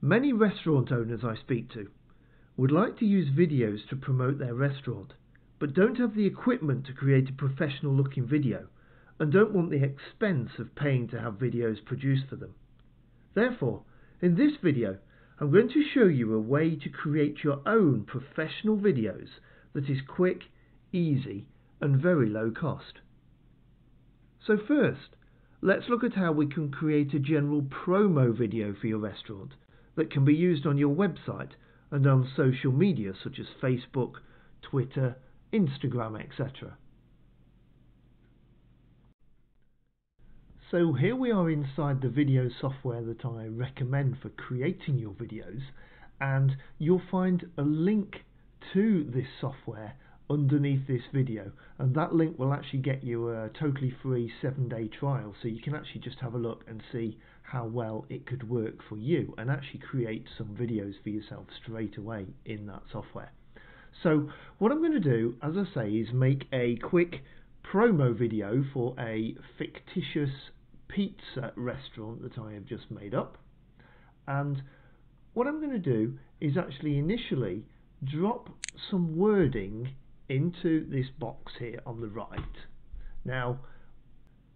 Many restaurant owners I speak to would like to use videos to promote their restaurant, but don't have the equipment to create a professional looking video and don't want the expense of paying to have videos produced for them. Therefore, in this video, I'm going to show you a way to create your own professional videos that is quick, easy, and very low cost. So first, let's look at how we can create a general promo video for your restaurant that can be used on your website and on social media such as Facebook, Twitter, Instagram, etc. So here we are inside the video software that I recommend for creating your videos, and you'll find a link to this software underneath this video, and that link will actually get you a totally free 7-day trial, so you can actually just have a look and see how well it could work for you and actually create some videos for yourself straight away in that software. So what I'm going to do, as I say, is make a quick promo video for a fictitious pizza restaurant that I have just made up, and what I'm going to do is actually initially drop some wording into this box here on the right. Now,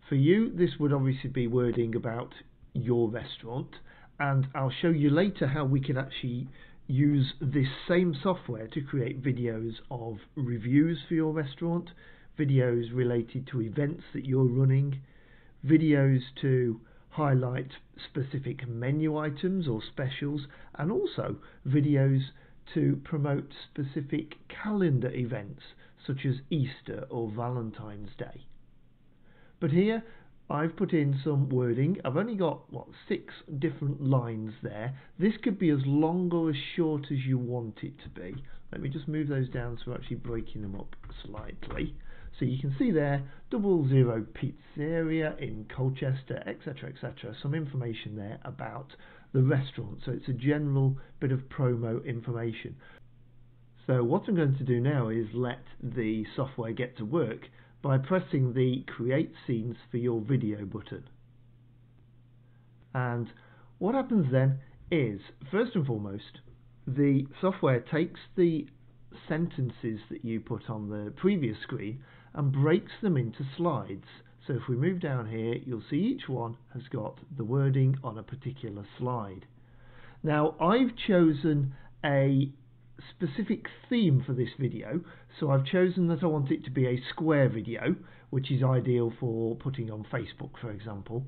for you, this would obviously be wording about your restaurant, and I'll show you later how we can actually use this same software to create videos of reviews for your restaurant, videos related to events that you're running, videos to highlight specific menu items or specials, and also videos to promote specific calendar events such as Easter or Valentine's Day. But here I've put in some wording. I've only got, 6 different lines there. This could be as long or as short as you want it to be. Let me just move those down so we're actually breaking them up slightly. So you can see there, 00 Pizzeria in Colchester, etc, etc. Some information there about the restaurant, so it's a general bit of promo information. So what I'm going to do now is let the software get to work by pressing the Create Scenes for Your Video button. And what happens then is, first and foremost, the software takes the sentences that you put on the previous screen and breaks them into slides. So if we move down here, you'll see each one has got the wording on a particular slide. Now, I've chosen a specific theme for this video, so I've chosen that I want it to be a square video, which is ideal for putting on Facebook, for example.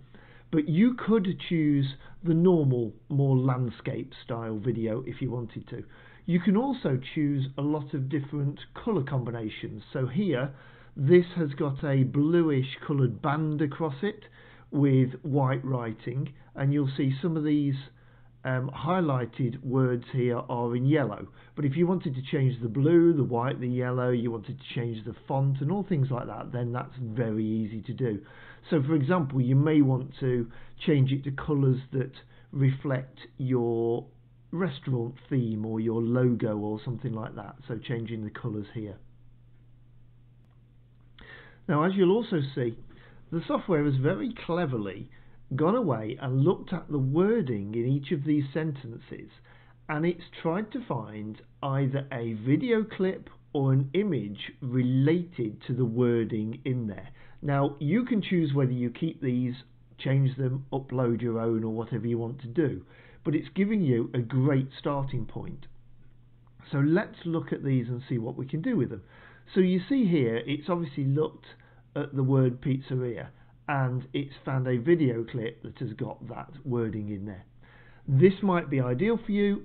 But you could choose the normal, more landscape style video if you wanted to. You can also choose a lot of different colour combinations. So here, this has got a bluish coloured band across it with white writing, and you'll see some of these highlighted words here are in yellow. But if you wanted to change the blue, the white, the yellow, you wanted to change the font and all things like that, then that's very easy to do. So for example, you may want to change it to colours that reflect your restaurant theme or your logo or something like that, so changing the colours here. Now, as you'll also see, the software has very cleverly gone away and looked at the wording in each of these sentences, and it's tried to find either a video clip or an image related to the wording in there. Now, you can choose whether you keep these, change them, upload your own, or whatever you want to do, but it's giving you a great starting point. So let's look at these and see what we can do with them. So you see here, it's obviously looked at the word pizzeria and it's found a video clip that has got that wording in there. This might be ideal for you,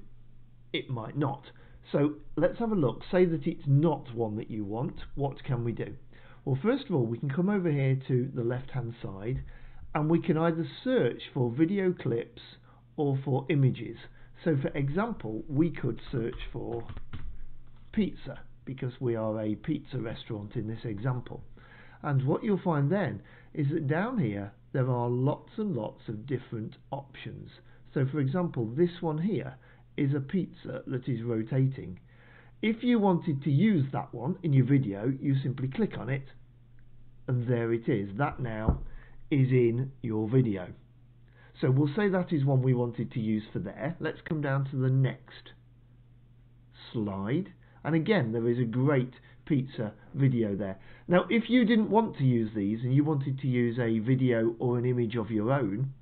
it might not. So let's have a look. Say that it's not one that you want. What can we do? Well, first of all, we can come over here to the left-hand side and we can either search for video clips or for images. So for example, we could search for pizza, because we are a pizza restaurant in this example. And what you'll find then is that down here there are lots and lots of different options. So for example, this one here is a pizza that is rotating. If you wanted to use that one in your video, you simply click on it and there it is. That now is in your video. So we'll say that is one we wanted to use for there. Let's come down to the next slide. And again, there is a great pizza video there. Now, if you didn't want to use these and you wanted to use a video or an image of your own,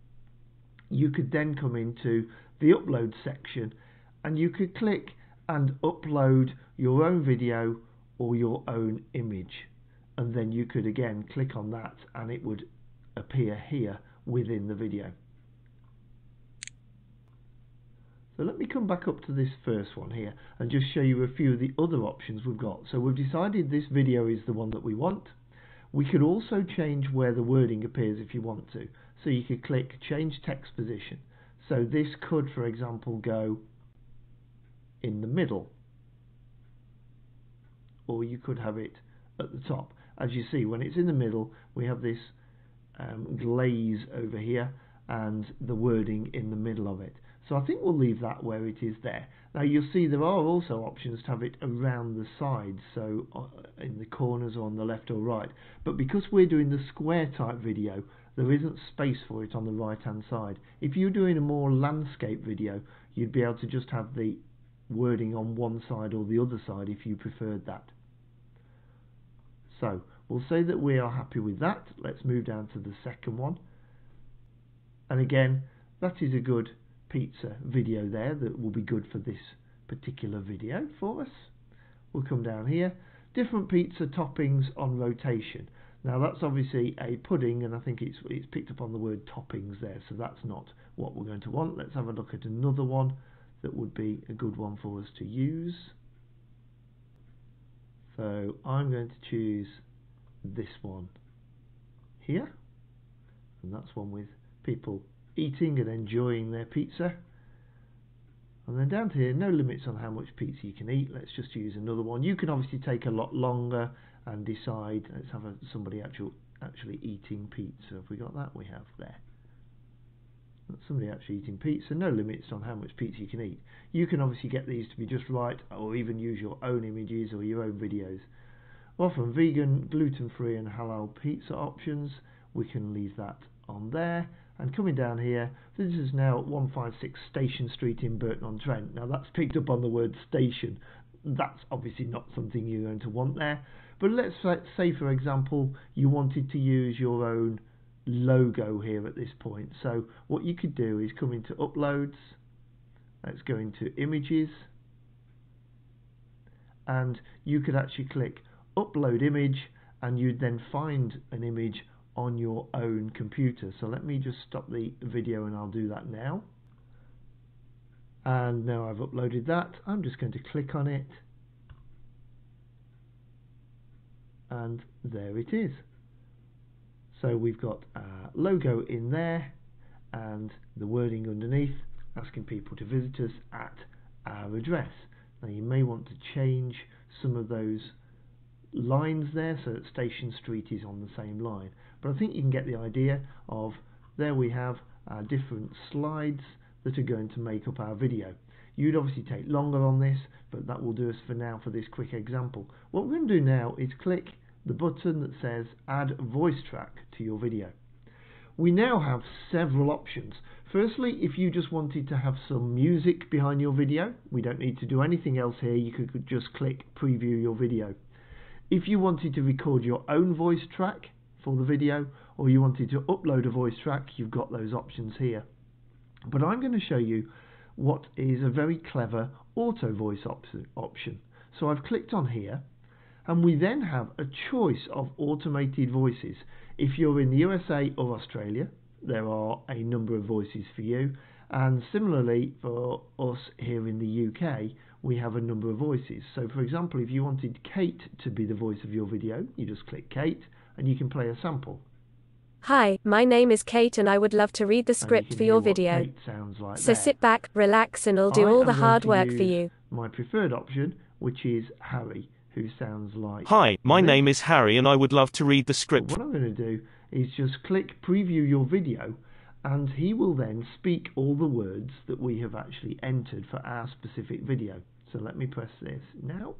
you could then come into the upload section and you could click and upload your own video or your own image. And then you could again click on that and it would appear here within the video. So let me come back up to this first one here and just show you a few of the other options we've got. So we've decided this video is the one that we want. We could also change where the wording appears if you want to. So you could click change text position. So this could, for example, go in the middle, or you could have it at the top. As you see, when it's in the middle, we have this glaze over here and the wording in the middle of it. So I think we'll leave that where it is there. Now you'll see there are also options to have it around the sides, so in the corners or on the left or right. But because we're doing the square type video, there isn't space for it on the right hand side. If you're doing a more landscape video, you'd be able to just have the wording on one side or the other side if you preferred that. So we'll say that we are happy with that. Let's move down to the second one. And again, that is a good pizza video there that will be good for this particular video for us. We'll come down here. Different pizza toppings on rotation. Now that's obviously a pudding, and I think it's picked up on the word toppings there, so that's not what we're going to want. Let's have a look at another one that would be a good one for us to use. So I'm going to choose this one here, and that's one with people eating and enjoying their pizza. And then down to here, no limits on how much pizza you can eat. Let's just use another one. You can obviously take a lot longer and decide. Let's have somebody actually eating pizza. Have we got that? We have there. That's somebody actually eating pizza. No limits on how much pizza you can eat. You can obviously get these to be just right, or even use your own images or your own videos. Often vegan, gluten-free and halal pizza options. We can leave that on there. And coming down here, this is now 156 Station Street in Burton-on-Trent. Now that's picked up on the word station. That's obviously not something you're going to want there. But let's say, for example, you wanted to use your own logo here at this point. So what you could do is come into uploads. Let's go into images. And you could actually click upload image, and you'd then find an image on your own computer. So let me just stop the video and I'll do that now. And now I've uploaded that, I'm just going to click on it, and there it is. So we've got our logo in there and the wording underneath asking people to visit us at our address. Now you may want to change some of those lines there so that Station Street is on the same line. But I think you can get the idea of, there we have our different slides that are going to make up our video. You'd obviously take longer on this, but that will do us for now for this quick example. What we're going to do now is click the button that says add voice track to your video. We now have several options. Firstly, if you just wanted to have some music behind your video, we don't need to do anything else here. You could just click preview your video. If you wanted to record your own voice track for the video, or you wanted to upload a voice track, you've got those options here. But I'm going to show you what is a very clever auto voice option. So I've clicked on here, and we then have a choice of automated voices. If you're in the USA or Australia, there are a number of voices for you, and similarly for us here in the UK, we have a number of voices. So for example, if you wanted Kate to be the voice of your video, you just click Kate and you can play a sample. Hi, my name is Kate and I would love to read the script for your video. Kate sounds like so there. Sit back, relax, and I'll do all the hard work for you. My preferred option, which is Harry, who sounds like... Hi, my name is Harry and I would love to read the script. What I'm going to do is just click preview your video, and he will then speak all the words that we have actually entered for our specific video. So let me press this now,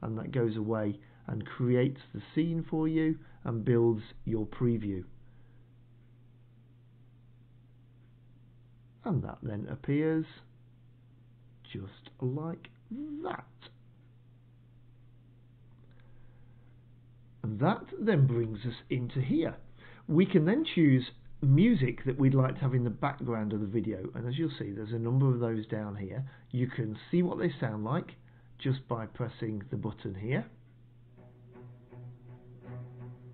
and that goes away and creates the scene for you and builds your preview. and that then appears just like that. And that then brings us into here. We can then choose music that we'd like to have in the background of the video, and as you'll see there's a number of those down here. You can see what they sound like just by pressing the button here.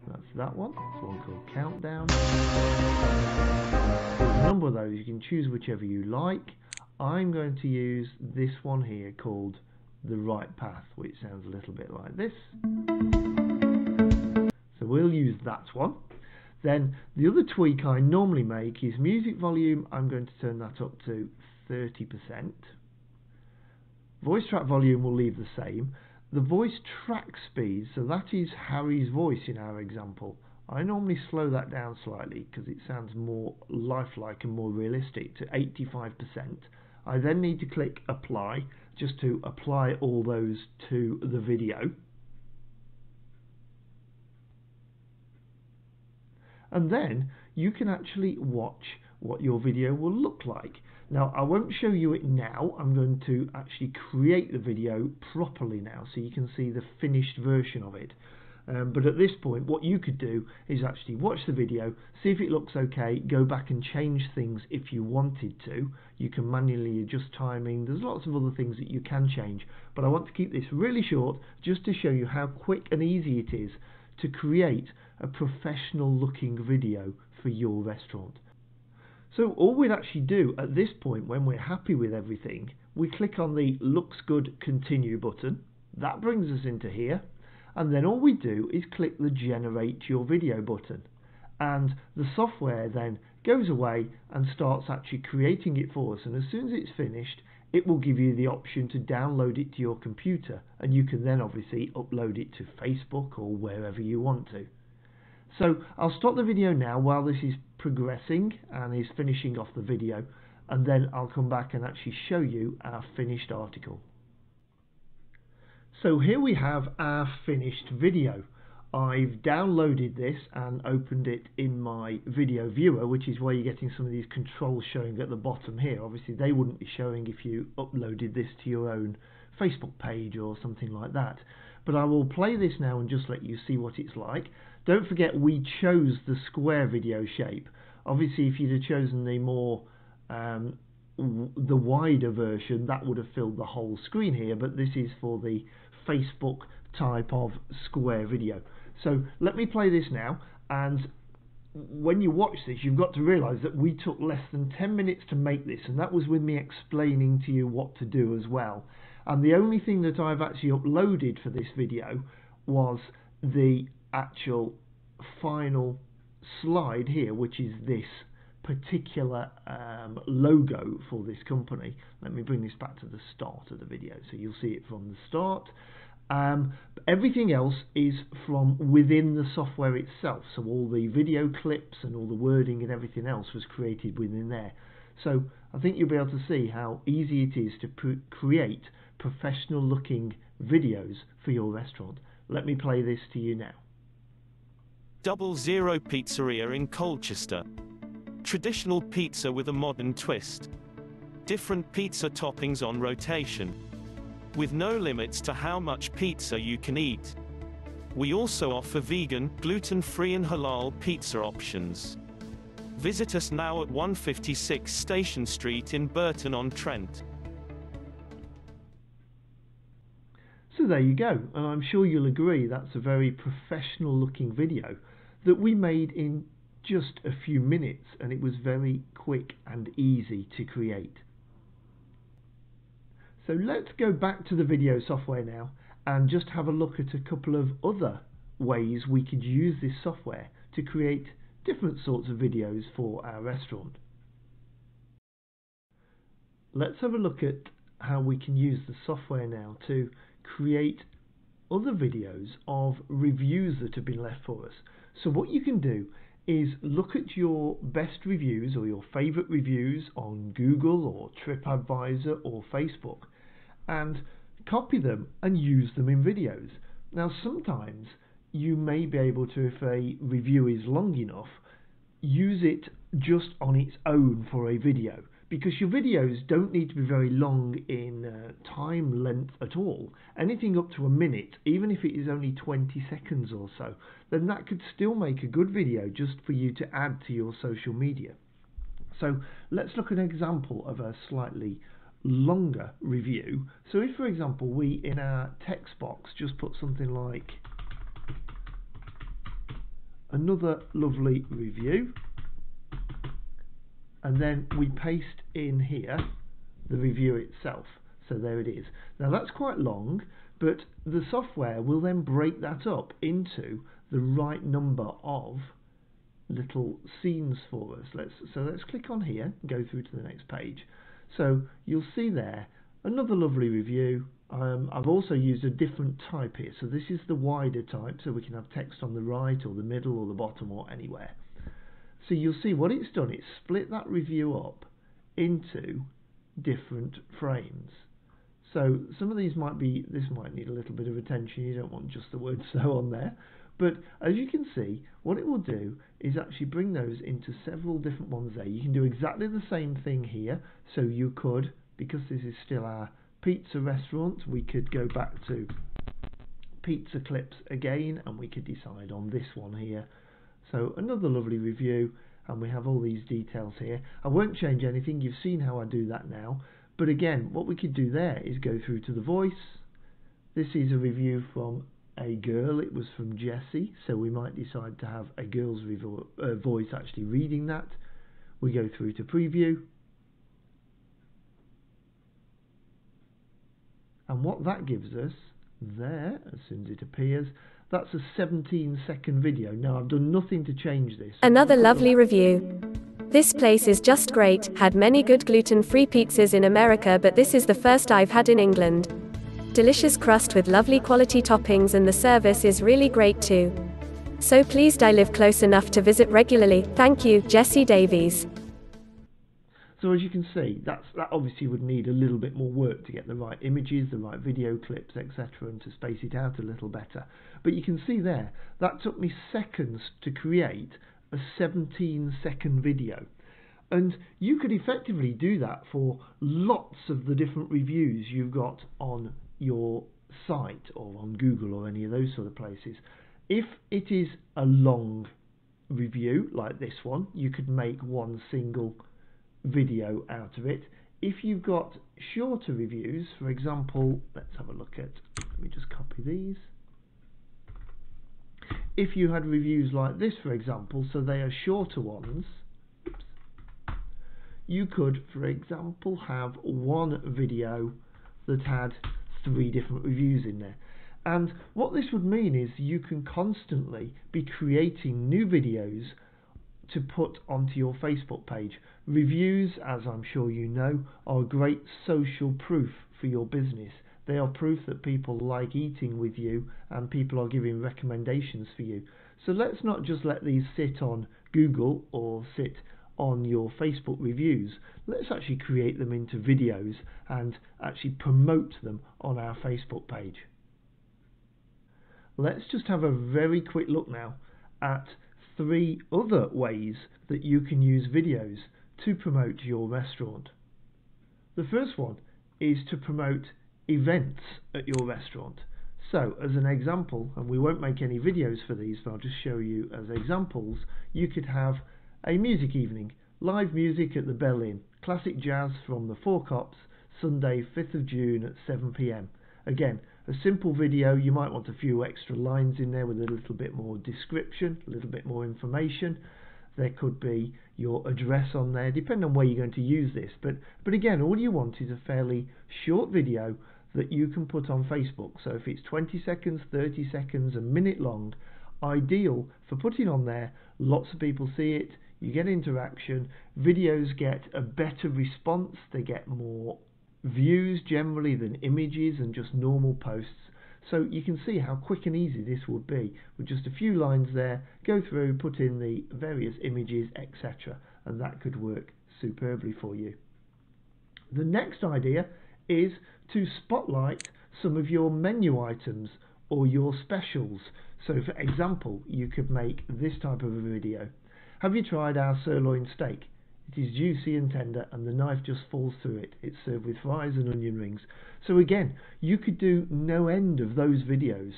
That's that one. It's one called Countdown. There's a number of those, you can choose whichever you like. I'm going to use this one here called The Right Path, which sounds a little bit like this. So we'll use that one. Then the other tweak I normally make is music volume. I'm going to turn that up to 30%. Voice track volume will leave the same. The voice track speed, so that is Harry's voice in our example. I normally slow that down slightly because it sounds more lifelike and more realistic, to 85%. I then need to click apply just to apply all those to the video. And then you can actually watch what your video will look like. Now, I won't show you it now. I'm going to actually create the video properly now so you can see the finished version of it. But at this point, what you could do is actually watch the video, see if it looks okay, go back and change things if you wanted to. You can manually adjust timing. There's lots of other things that you can change. But I want to keep this really short just to show you how quick and easy it is to create a professional looking video for your restaurant. So all we'd actually do at this point, when we're happy with everything, we click on the Looks Good Continue button. That brings us into here, and then all we do is click the Generate Your Video button, and the software then goes away and starts actually creating it for us, and as soon as it's finished it will give you the option to download it to your computer, and you can then obviously upload it to Facebook or wherever you want to. So I'll stop the video now while this is progressing and is finishing off the video, and then I'll come back and actually show you our finished article. So here we have our finished video. I've downloaded this and opened it in my video viewer, which is where you're getting some of these controls showing at the bottom here. Obviously they wouldn't be showing if you uploaded this to your own Facebook page or something like that. But I will play this now and just let you see what it's like. Don't forget we chose the square video shape. Obviously if you'd have chosen the more the wider version, that would have filled the whole screen here, but this is for the Facebook type of square video. So let me play this now, and when you watch this you've got to realise that we took less than 10 minutes to make this, and that was with me explaining to you what to do as well. And the only thing that I've actually uploaded for this video was the actual final slide here, which is this particular logo for this company. Let me bring this back to the start of the video so you'll see it from the start. Everything else is from within the software itself, so all the video clips and all the wording and everything else was created within there. So I think you'll be able to see how easy it is to create professional looking videos for your restaurant. Let me play this to you now. 00 Pizzeria in Colchester. Traditional pizza with a modern twist. Different pizza toppings on rotation. With no limits to how much pizza you can eat. We also offer vegan, gluten-free and halal pizza options. Visit us now at 156 Station Street in Burton-on-Trent. So there you go, and I'm sure you'll agree that's a very professional looking video that we made in just a few minutes, and it was very quick and easy to create. So let's go back to the video software now and just have a look at a couple of other ways we could use this software to create different sorts of videos for our restaurant. Let's have a look at how we can use the software now to create other videos of reviews that have been left for us. So what you can do is look at your best reviews or your favourite reviews on Google or TripAdvisor or Facebook and copy them and use them in videos. Now sometimes you may be able to, if a review is long enough, use it just on its own for a video, because your videos don't need to be very long in time length at all. Anything up to a minute, even if it is only 20 seconds or so, then that could still make a good video just for you to add to your social media. So let's look at an example of a slightly longer review. So if, for example, we in our text box just put something like another lovely review, and then we paste in here the review itself. So there it is. Now that's quite long, but the software will then break that up into the right number of little scenes for us. So let's click on here and go through to the next page. So you'll see there another lovely review. I've also used a different type here, so this is the wider type, so we can have text on the right or the middle or the bottom or anywhere. So you'll see what it's done, it's split that review up into different frames. So some of these might be, this might need a little bit of attention, you don't want just the word "so" on there. But as you can see, what it will do is actually bring those into several different ones there. You can do exactly the same thing here. So you could, because this is still our pizza restaurant, we could go back to pizza clips again, and we could decide on this one here. So another lovely review, and we have all these details here. I won't change anything, you've seen how I do that now. But again, what we could do there is go through to the voice. This is a review from a girl, it was from Jessie, so we might decide to have a girl's voice actually reading that. We go through to preview, and what that gives us there, as soon as it appears, that's a 17-second video. Now I've done nothing to change this. Another lovely review. This place is just great, had many good gluten-free pizzas in America, but this is the first I've had in England. Delicious crust with lovely quality toppings, and the service is really great too. So pleased I live close enough to visit regularly. Thank you, Jessie Davies. So as you can see, that obviously would need a little bit more work to get the right images, the right video clips, etc., and to space it out a little better. But you can see there, that took me seconds to create a 17-second video. And you could effectively do that for lots of the different reviews you've got on your site or on Google or any of those sort of places. If it is a long review like this one, you could make one single video out of it. If you've got shorter reviews, for example, let's have a look at, let me just copy these. If you had reviews like this, for example, so they are shorter ones, you could, for example, have one video that had 3 different reviews in there. And what this would mean is you can constantly be creating new videos to put onto your Facebook page. Reviews, as I'm sure you know, are great social proof for your business. They are proof that people like eating with you and people are giving recommendations for you. So let's not just let these sit on Google or sit on your Facebook reviews. Let's actually create them into videos and actually promote them on our Facebook page. Let's just have a very quick look now at 3 other ways that you can use videos to promote your restaurant. The first one is to promote events at your restaurant. So as an example, and we won't make any videos for these, but I'll just show you as examples, you could have a music evening, live music at the Bell Inn, classic jazz from the Four Cops, Sunday 5th of June at 7 p.m. Again, a simple video, you might want a few extra lines in there with a little bit more description, a little bit more information. There could be your address on there, depending on where you're going to use this. But again, all you want is a fairly short video that you can put on Facebook. So if it's 20 seconds, 30 seconds, a minute long, ideal for putting on there, lots of people see it, you get interaction, videos get a better response, they get more views generally than images and just normal posts. So you can see how quick and easy this would be with just a few lines there, go through, put in the various images, etc., and that could work superbly for you. The next idea is to spotlight some of your menu items or your specials. So for example, you could make this type of a video. Have you tried our sirloin steak? It is juicy and tender, and the knife just falls through it. It's served with fries and onion rings. So again, you could do no end of those videos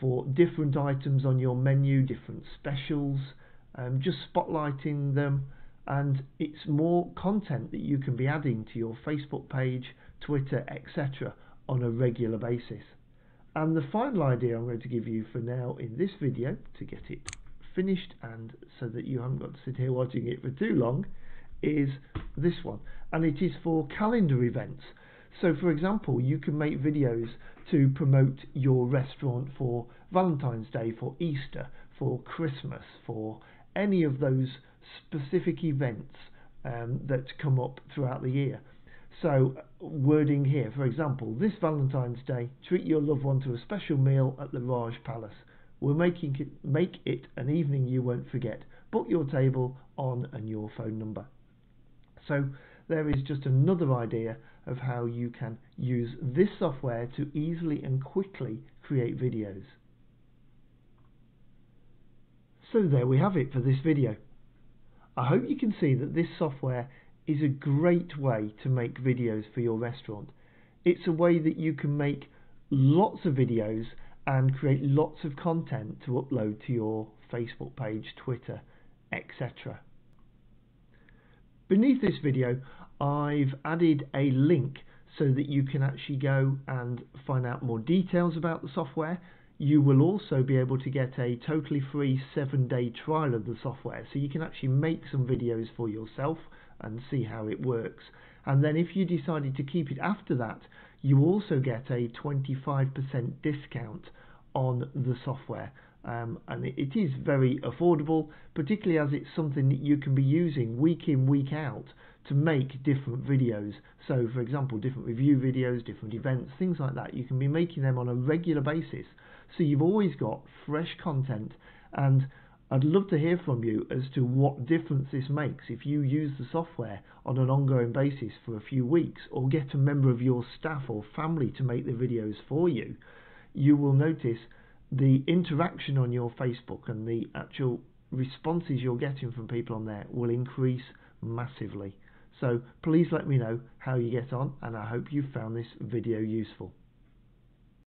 for different items on your menu, different specials, just spotlighting them, and it's more content that you can be adding to your Facebook page, Twitter, etc. on a regular basis. And the final idea I'm going to give you for now in this video, to get it finished and so that you haven't got to sit here watching it for too long, is this one, and it is for calendar events. So for example, you can make videos to promote your restaurant for Valentine's Day, for Easter, for Christmas, for any of those specific events that come up throughout the year. So wording here, for example, this Valentine's Day, treat your loved one to a special meal at the Raj Palace. We're making it, make it an evening you won't forget. Book your table on and your phone number. So there is just another idea of how you can use this software to easily and quickly create videos. So there we have it for this video. I hope you can see that this software is a great way to make videos for your restaurant. It's a way that you can make lots of videos and create lots of content to upload to your Facebook page, Twitter, etc. Beneath this video, I've added a link so that you can actually go and find out more details about the software. You will also be able to get a totally free 7-day trial of the software, so you can actually make some videos for yourself and see how it works. And then if you decided to keep it after that, you also get a 25% discount on the software. And it is very affordable, particularly as it's something that you can be using week in, week out to make different videos. So for example, different review videos, different events, things like that. You can be making them on a regular basis, so you've always got fresh content. And I'd love to hear from you as to what difference this makes if you use the software on an ongoing basis for a few weeks, or get a member of your staff or family to make the videos for you. You will notice the interaction on your Facebook and the actual responses you're getting from people on there will increase massively. So please let me know how you get on, and I hope you found this video useful.